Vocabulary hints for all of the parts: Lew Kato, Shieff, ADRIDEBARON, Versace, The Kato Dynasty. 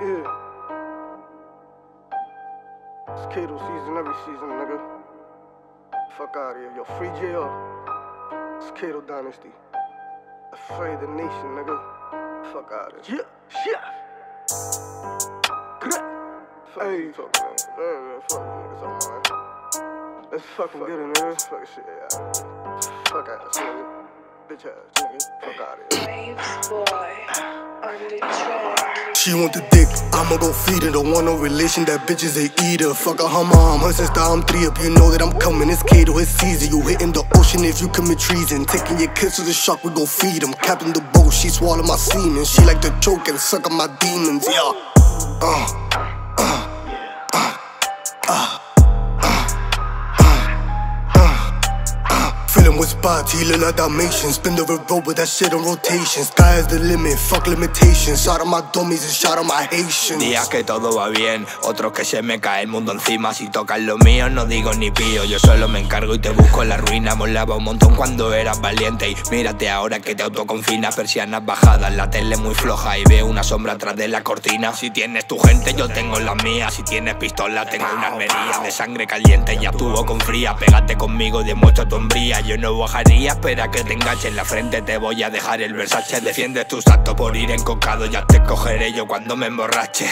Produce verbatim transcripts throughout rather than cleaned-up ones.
Yeah. It's Kato season every season, nigga. Fuck out of here, yo. Free J R. It's Kato Dynasty. Afraid the nation, nigga. Fuck out of here. Yeah, Shieff. Fuck hey. You talking about? Man, fuck niggas on mine. Let's fucking fuck get in there. Fuck shit out. Fuck out, nigga. Bitch ass, nigga. Fuck out of here. Waves, boy. She want the dick, I'ma go feed her. Don't want no relation, that bitches they eat her. Fuck her, her mom, her sister, I'm three up. You know that I'm coming, it's Kato, it's Caesar. You hitting the ocean if you commit treason. Taking your kids to the shark, we gon' feed them. Captain the boat, she swallow my semen. She like to choke and suck up my demons, yeah. Uh, uh, uh, uh, uh, uh, uh. Fill him with spots, he learn her dimensions. Spin the road with that shit on rotation. Sky is the limit, fuck limitations. Shout out my dummies and shout out my Haitians. Días que todo va bien, otros que se me cae el mundo encima. Si tocas lo mío no digo ni pío. Yo solo me encargo y te busco en la ruina. Molaba un montón cuando eras valiente. Y mírate ahora que te autoconfinas. Persianas bajadas, la tele muy floja. Y veo una sombra atrás de la cortina. Si tienes tu gente yo tengo la mía. Si tienes pistola tengo una armería. De sangre caliente ya estuvo con fría. Pégate conmigo y demuestra tu hombría. Yo no bajaría, espera que te enganche en la frente. Te voy a dejar el Versace. Defiendes tus actos por ir encocado. Ya te cogeré yo cuando me emborrache.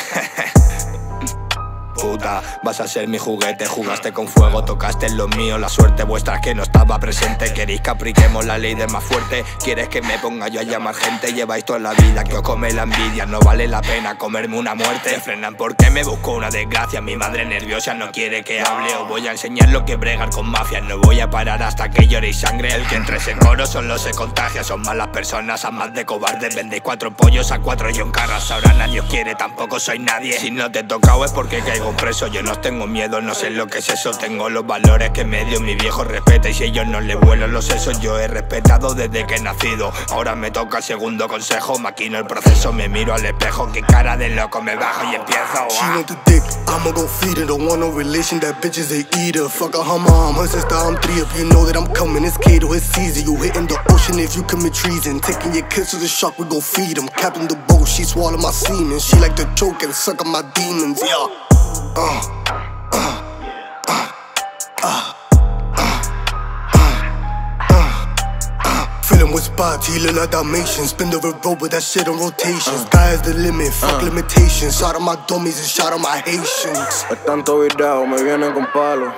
Puta, vas a ser mi juguete. Jugaste con fuego, tocaste en lo mío. La suerte vuestra que no estaba presente. Queréis que apliquemos la ley del más fuerte. Quieres que me ponga yo a llamar gente. Lleváis toda la vida que os come la envidia. No vale la pena comerme una muerte. Me frenan porque me busco una desgracia. Mi madre nerviosa no quiere que hable. Os voy a enseñar lo que bregar con mafias. No voy a parar hasta que lloréis sangre. El que entre en coro solo se contagia. Son malas personas, a más de cobardes. Vendéis cuatro pollos a cuatro y un cagas. Ahora nadie os quiere, tampoco soy nadie. Si no te he tocado es porque caigo preso, yo no tengo miedo, no sé lo que es eso. Tengo los valores que me dio mi viejo respeto. Y si ellos no les vuelan los sesos, yo he respetado desde que he nacido. Ahora me toca el segundo consejo. Maquino el proceso, me miro al espejo. Qué cara de loco me bajo y empiezo. She want the dick, I'ma go feed her. Don't want no relation, that bitches they eat her. Fuck her, her mom, her sister, I'm three up. You know that I'm coming, it's Kato, it's Caesar. You hitting the ocean if you commit treason. Taking your kids to the shark, we gon' feed them. Captain the boat, she swallow my semen. She like to choke and suck up my demons, yeah. Uh, uh, uh, uh, uh, uh, uh. Feeling with spots, he learn her dimensions. Spin the road with that shit on rotation. Sky is the limit, fuck limitations. Shout out my dummies and shout out my Haitians. Están todos virados, me vienen con palos.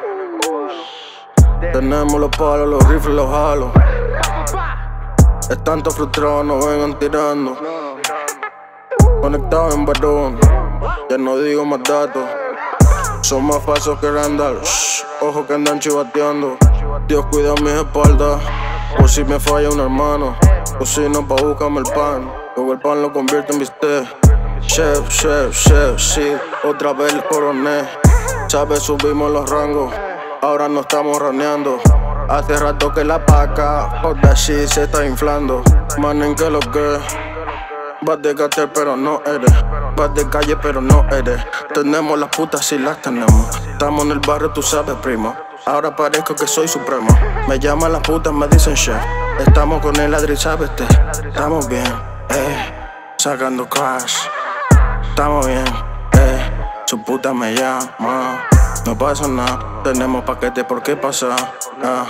Tenemos los palos, los rifles, los halos. Están todos frustrados, nos vengan tirando. Conectados en varón, ya no digo más datos. Son más falsos que Randall, shh, ojo que andan chivateando. Dios cuida mis espaldas, por si me falla un hermano. O si no, pa' búscame el pan, luego el pan lo convierte en bistec. Chef, chef, chef, sí, otra vez el coroné. Sabes, subimos los rangos, ahora no estamos raneando. Hace rato que la paca, fuck that shit, se está inflando. Manen, que lo que, vas de gater pero no eres. Vas de calle pero no eres. Tenemos las putas y las tenemos. Estamos en el barrio, tú sabes, primo. Ahora parezco que soy supremo. Me llaman las putas, me dicen chef. Estamos con el Adri, sabes te. Estamos bien, eh. Sacando cash. Estamos bien, eh. Su puta me llama. No pasa nada. Tenemos paquete, ¿por qué pasa? Ah.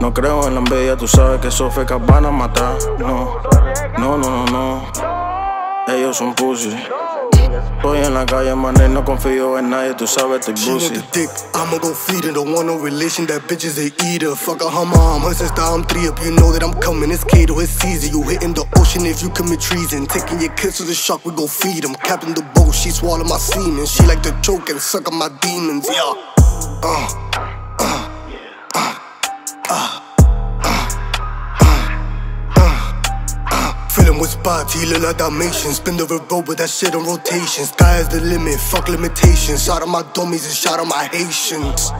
No creo en la envidia, tú sabes que esos fecas van a matar. No, no, no, no, no. Ellos son pussy. Estoy en la calle, mané, no confío en nadie, tú sabes, estoy pussy. She want the dick, I'ma go feed her. Don't want no relation, that bitches they eat her. Fuck her, her mom, her sister, I'm three up. You know that I'm coming, it's Kato, it's Caesar. You hitting the ocean if you commit treason. Taking your kids to the shark, we gon' feed them. Captain the boat, she swallow my semen. She like to choke and suck up my demons, yeah. Uh, uh, uh, uh. With spots, he learn her dimensions. Spin the road with that shit on rotation. Sky is the limit, fuck limitations. Shout out my dummies and shout out my Haitians.